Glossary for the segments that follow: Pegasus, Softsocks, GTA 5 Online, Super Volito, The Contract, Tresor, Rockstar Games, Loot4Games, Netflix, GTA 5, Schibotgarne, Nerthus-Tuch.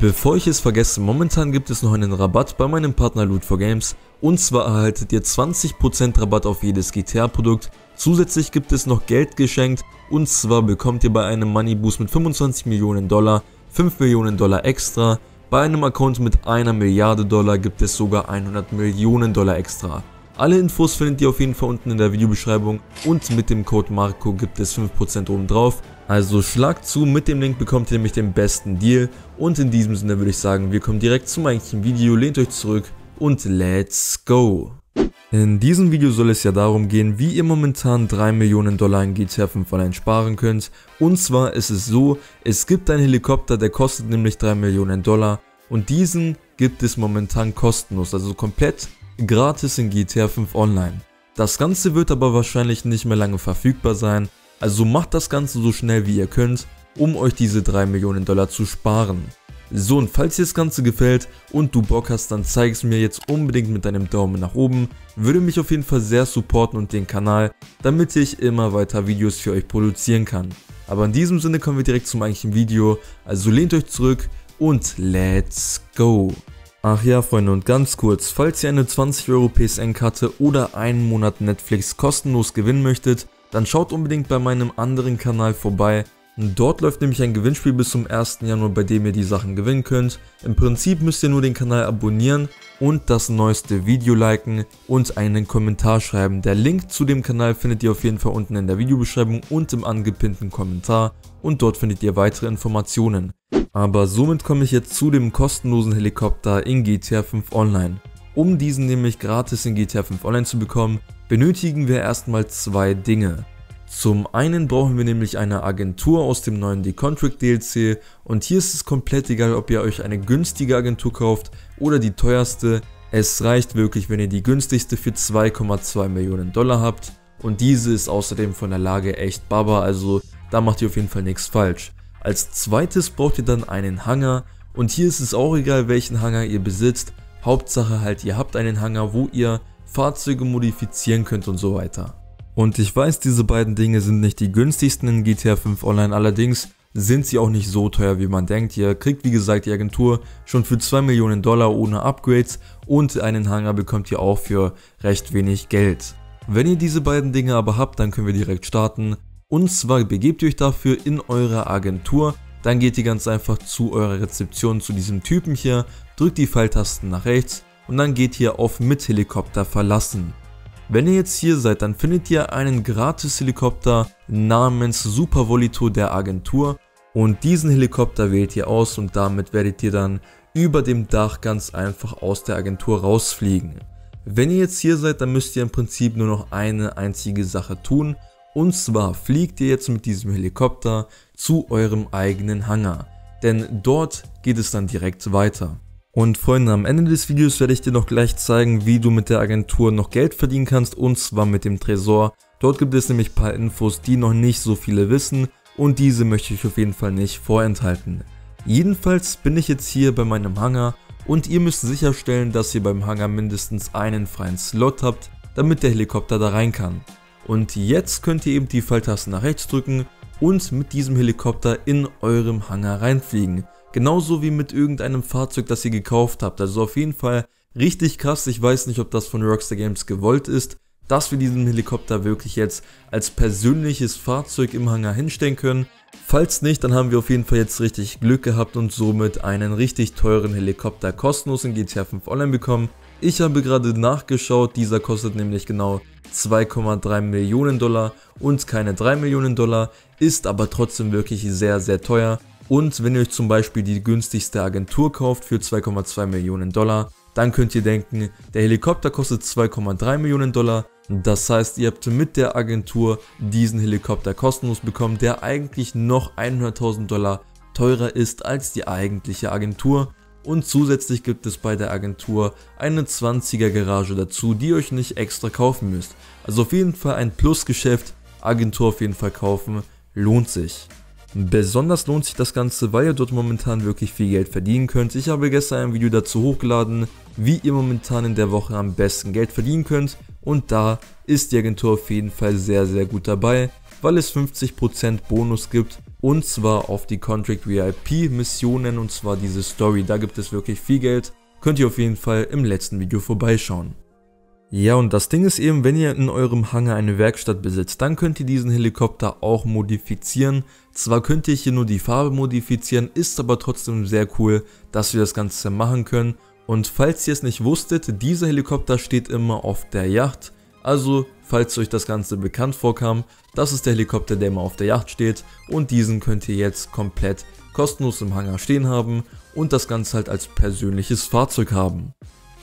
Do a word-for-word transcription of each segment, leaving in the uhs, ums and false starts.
Bevor ich es vergesse, momentan gibt es noch einen Rabatt bei meinem Partner Loot for Games, und zwar erhaltet ihr zwanzig Prozent Rabatt auf jedes G T A Produkt, zusätzlich gibt es noch Geld geschenkt, und zwar bekommt ihr bei einem Money Boost mit fünfundzwanzig Millionen Dollar, fünf Millionen Dollar extra, bei einem Account mit einer Milliarde Dollar gibt es sogar hundert Millionen Dollar extra. Alle Infos findet ihr auf jeden Fall unten in der Videobeschreibung, und mit dem Code Marco gibt es fünf Prozent obendrauf. Also schlagt zu, mit dem Link bekommt ihr nämlich den besten Deal, und in diesem Sinne würde ich sagen, wir kommen direkt zum eigentlichen Video, lehnt euch zurück und let's go! In diesem Video soll es ja darum gehen, wie ihr momentan drei Millionen Dollar in GTA fünf allein sparen könnt, und zwar ist es so, es gibt einen Helikopter, der kostet nämlich drei Millionen Dollar, und diesen gibt es momentan kostenlos, also komplett gratis in GTA fünf Online. Das Ganze wird aber wahrscheinlich nicht mehr lange verfügbar sein, also macht das Ganze so schnell wie ihr könnt, um euch diese drei Millionen Dollar zu sparen. So, und falls dir das Ganze gefällt und du Bock hast, dann zeig es mir jetzt unbedingt mit deinem Daumen nach oben, würde mich auf jeden Fall sehr supporten und den Kanal, damit ich immer weiter Videos für euch produzieren kann. Aber in diesem Sinne kommen wir direkt zum eigentlichen Video, also lehnt euch zurück und let's go! Ach ja Freunde, und ganz kurz, falls ihr eine zwanzig Euro P S N-Karte oder einen Monat Netflix kostenlos gewinnen möchtet, dann schaut unbedingt bei meinem anderen Kanal vorbei. Dort läuft nämlich ein Gewinnspiel bis zum ersten Januar, bei dem ihr die Sachen gewinnen könnt. Im Prinzip müsst ihr nur den Kanal abonnieren und das neueste Video liken und einen Kommentar schreiben. Der Link zu dem Kanal findet ihr auf jeden Fall unten in der Videobeschreibung und im angepinnten Kommentar, und dort findet ihr weitere Informationen. Aber somit komme ich jetzt zu dem kostenlosen Helikopter in GTA fünf Online. Um diesen nämlich gratis in GTA fünf Online zu bekommen, benötigen wir erstmal zwei Dinge. Zum einen brauchen wir nämlich eine Agentur aus dem neuen The Contract D L C, und hier ist es komplett egal, ob ihr euch eine günstige Agentur kauft oder die teuerste. Es reicht wirklich, wenn ihr die günstigste für zwei Komma zwei Millionen Dollar habt, und diese ist außerdem von der Lage echt Baba, also da macht ihr auf jeden Fall nichts falsch. Als zweites braucht ihr dann einen Hangar, und hier ist es auch egal, welchen Hangar ihr besitzt, Hauptsache halt ihr habt einen Hangar, wo ihr Fahrzeuge modifizieren könnt und so weiter. Und ich weiß, diese beiden Dinge sind nicht die günstigsten in GTA fünf Online, allerdings sind sie auch nicht so teuer, wie man denkt. Ihr kriegt wie gesagt die Agentur schon für zwei Millionen Dollar ohne Upgrades, und einen Hangar bekommt ihr auch für recht wenig Geld. Wenn ihr diese beiden Dinge aber habt, dann können wir direkt starten. Und zwar begebt ihr euch dafür in eure Agentur, dann geht ihr ganz einfach zu eurer Rezeption, zu diesem Typen hier, drückt die Pfeiltasten nach rechts und dann geht ihr auf mit Helikopter verlassen. Wenn ihr jetzt hier seid, dann findet ihr einen gratis Helikopter namens Super Volito der Agentur, und diesen Helikopter wählt ihr aus, und damit werdet ihr dann über dem Dach ganz einfach aus der Agentur rausfliegen. Wenn ihr jetzt hier seid, dann müsst ihr im Prinzip nur noch eine einzige Sache tun. Und zwar fliegt ihr jetzt mit diesem Helikopter zu eurem eigenen Hangar, denn dort geht es dann direkt weiter. Und Freunde, am Ende des Videos werde ich dir noch gleich zeigen, wie du mit der Agentur noch Geld verdienen kannst, und zwar mit dem Tresor. Dort gibt es nämlich ein paar Infos, die noch nicht so viele wissen, und diese möchte ich auf jeden Fall nicht vorenthalten. Jedenfalls bin ich jetzt hier bei meinem Hangar, und ihr müsst sicherstellen, dass ihr beim Hangar mindestens einen freien Slot habt, damit der Helikopter da rein kann. Und jetzt könnt ihr eben die Pfeiltasten nach rechts drücken und mit diesem Helikopter in eurem Hangar reinfliegen. Genauso wie mit irgendeinem Fahrzeug, das ihr gekauft habt. Also auf jeden Fall richtig krass. Ich weiß nicht, ob das von Rockstar Games gewollt ist, dass wir diesen Helikopter wirklich jetzt als persönliches Fahrzeug im Hangar hinstellen können. Falls nicht, dann haben wir auf jeden Fall jetzt richtig Glück gehabt und somit einen richtig teuren Helikopter kostenlos in GTA fünf Online bekommen. Ich habe gerade nachgeschaut, dieser kostet nämlich genau zwei Komma drei Millionen Dollar und keine drei Millionen Dollar, ist aber trotzdem wirklich sehr sehr teuer, und wenn ihr euch zum Beispiel die günstigste Agentur kauft für zwei Komma zwei Millionen Dollar, dann könnt ihr denken, der Helikopter kostet zwei Komma drei Millionen Dollar, das heißt ihr habt mit der Agentur diesen Helikopter kostenlos bekommen, der eigentlich noch hunderttausend Dollar teurer ist als die eigentliche Agentur. Und zusätzlich gibt es bei der Agentur eine zwanziger Garage dazu, die ihr euch nicht extra kaufen müsst. Also auf jeden Fall ein Plusgeschäft, Agentur auf jeden Fall kaufen, lohnt sich. Besonders lohnt sich das Ganze, weil ihr dort momentan wirklich viel Geld verdienen könnt. Ich habe gestern ein Video dazu hochgeladen, wie ihr momentan in der Woche am besten Geld verdienen könnt. Und da ist die Agentur auf jeden Fall sehr sehr gut dabei, weil es fünfzig Prozent Bonus gibt und zwar auf die Contract V I P Missionen, und zwar diese Story, da gibt es wirklich viel Geld, könnt ihr auf jeden Fall im letzten Video vorbeischauen. Ja, und das Ding ist eben, wenn ihr in eurem Hangar eine Werkstatt besitzt, dann könnt ihr diesen Helikopter auch modifizieren. Zwar könnt ihr hier nur die Farbe modifizieren, ist aber trotzdem sehr cool, dass wir das Ganze machen können. Und falls ihr es nicht wusstet, dieser Helikopter steht immer auf der Yacht. Also, falls euch das Ganze bekannt vorkam, das ist der Helikopter, der immer auf der Yacht steht. Und diesen könnt ihr jetzt komplett kostenlos im Hangar stehen haben und das Ganze halt als persönliches Fahrzeug haben.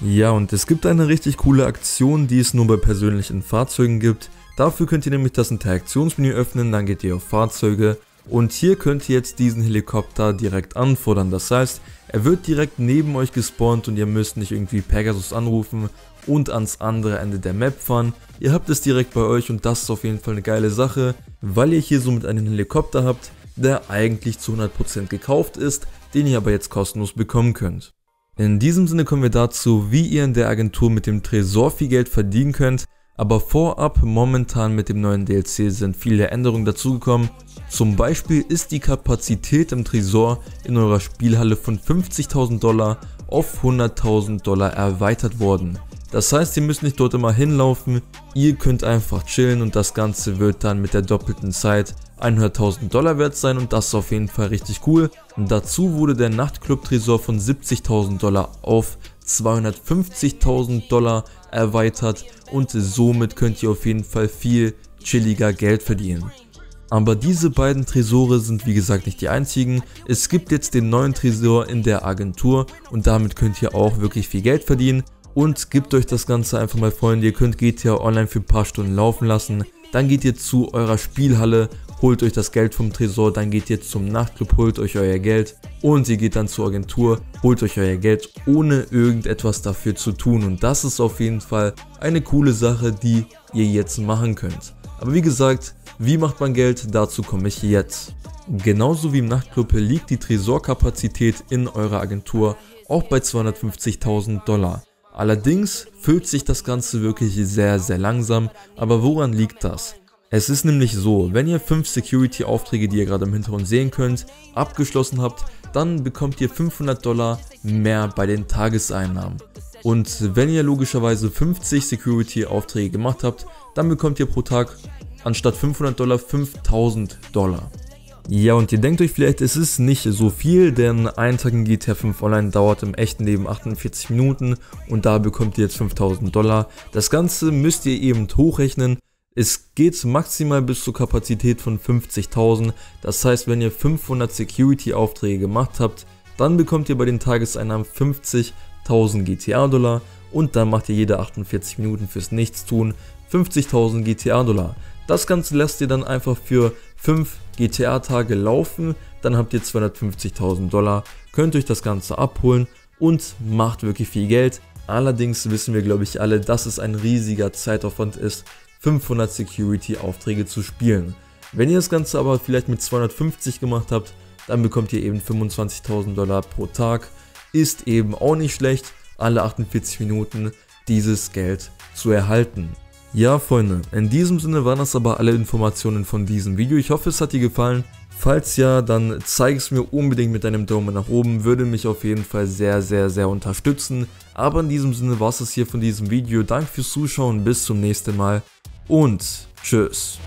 Ja, und es gibt eine richtig coole Aktion, die es nur bei persönlichen Fahrzeugen gibt. Dafür könnt ihr nämlich das Interaktionsmenü öffnen, dann geht ihr auf Fahrzeuge und hier könnt ihr jetzt diesen Helikopter direkt anfordern. Das heißt, er wird direkt neben euch gespawnt und ihr müsst nicht irgendwie Pegasus anrufen und ans andere Ende der Map fahren. Ihr habt es direkt bei euch und das ist auf jeden Fall eine geile Sache, weil ihr hier somit einen Helikopter habt, der eigentlich zu hundert Prozent gekauft ist, den ihr aber jetzt kostenlos bekommen könnt. In diesem Sinne kommen wir dazu, wie ihr in der Agentur mit dem Tresor viel Geld verdienen könnt, aber vorab, momentan mit dem neuen D L C sind viele Änderungen dazugekommen. Zum Beispiel ist die Kapazität im Tresor in eurer Spielhalle von fünfzigtausend Dollar auf hunderttausend Dollar erweitert worden. Das heißt, ihr müsst nicht dort immer hinlaufen, ihr könnt einfach chillen und das Ganze wird dann mit der doppelten Zeit hunderttausend Dollar wert sein und das ist auf jeden Fall richtig cool. Und dazu wurde der Nachtclub-Tresor von siebzigtausend Dollar auf zweihundertfünfzigtausend Dollar erweitert und somit könnt ihr auf jeden Fall viel chilliger Geld verdienen. Aber diese beiden Tresore sind wie gesagt nicht die einzigen, es gibt jetzt den neuen Tresor in der Agentur und damit könnt ihr auch wirklich viel Geld verdienen. Und gebt euch das Ganze einfach mal, Freunde, ihr könnt G T A Online für ein paar Stunden laufen lassen, dann geht ihr zu eurer Spielhalle, holt euch das Geld vom Tresor, dann geht ihr zum Nachtclub, holt euch euer Geld und ihr geht dann zur Agentur, holt euch euer Geld, ohne irgendetwas dafür zu tun. Und das ist auf jeden Fall eine coole Sache, die ihr jetzt machen könnt. Aber wie gesagt, wie macht man Geld? Dazu komme ich jetzt. Genauso wie im Nachtclub liegt die Tresorkapazität in eurer Agentur auch bei zweihundertfünfzigtausend Dollar. Allerdings füllt sich das Ganze wirklich sehr, sehr langsam, aber woran liegt das? Es ist nämlich so, wenn ihr fünf Security-Aufträge, die ihr gerade im Hintergrund sehen könnt, abgeschlossen habt, dann bekommt ihr fünfhundert Dollar mehr bei den Tageseinnahmen. Und wenn ihr logischerweise fünfzig Security-Aufträge gemacht habt, dann bekommt ihr pro Tag anstatt fünfhundert Dollar fünftausend Dollar. Ja, und ihr denkt euch vielleicht, es ist nicht so viel, denn ein Tag in G T A fünf Online dauert im echten Leben achtundvierzig Minuten und da bekommt ihr jetzt fünftausend Dollar. Das Ganze müsst ihr eben hochrechnen. Es geht maximal bis zur Kapazität von fünfzigtausend. Das heißt, wenn ihr fünfhundert Security-Aufträge gemacht habt, dann bekommt ihr bei den Tageseinnahmen fünfzigtausend G T A-Dollar und dann macht ihr jede achtundvierzig Minuten fürs Nichtstun fünfzigtausend G T A-Dollar. Das Ganze lasst ihr dann einfach für fünf G T A-Tage laufen, dann habt ihr zweihundertfünfzigtausend Dollar, könnt euch das Ganze abholen und macht wirklich viel Geld. Allerdings wissen wir, glaube ich, alle, dass es ein riesiger Zeitaufwand ist, fünfhundert Security-Aufträge zu spielen. Wenn ihr das Ganze aber vielleicht mit zweihundertfünfzig gemacht habt, dann bekommt ihr eben fünfundzwanzigtausend Dollar pro Tag. Ist eben auch nicht schlecht, alle achtundvierzig Minuten dieses Geld zu erhalten. Ja, Freunde, in diesem Sinne waren das aber alle Informationen von diesem Video. Ich hoffe, es hat dir gefallen. Falls ja, dann zeig es mir unbedingt mit deinem Daumen nach oben. Würde mich auf jeden Fall sehr, sehr, sehr unterstützen. Aber in diesem Sinne war es das hier von diesem Video. Danke fürs Zuschauen, bis zum nächsten Mal und tschüss.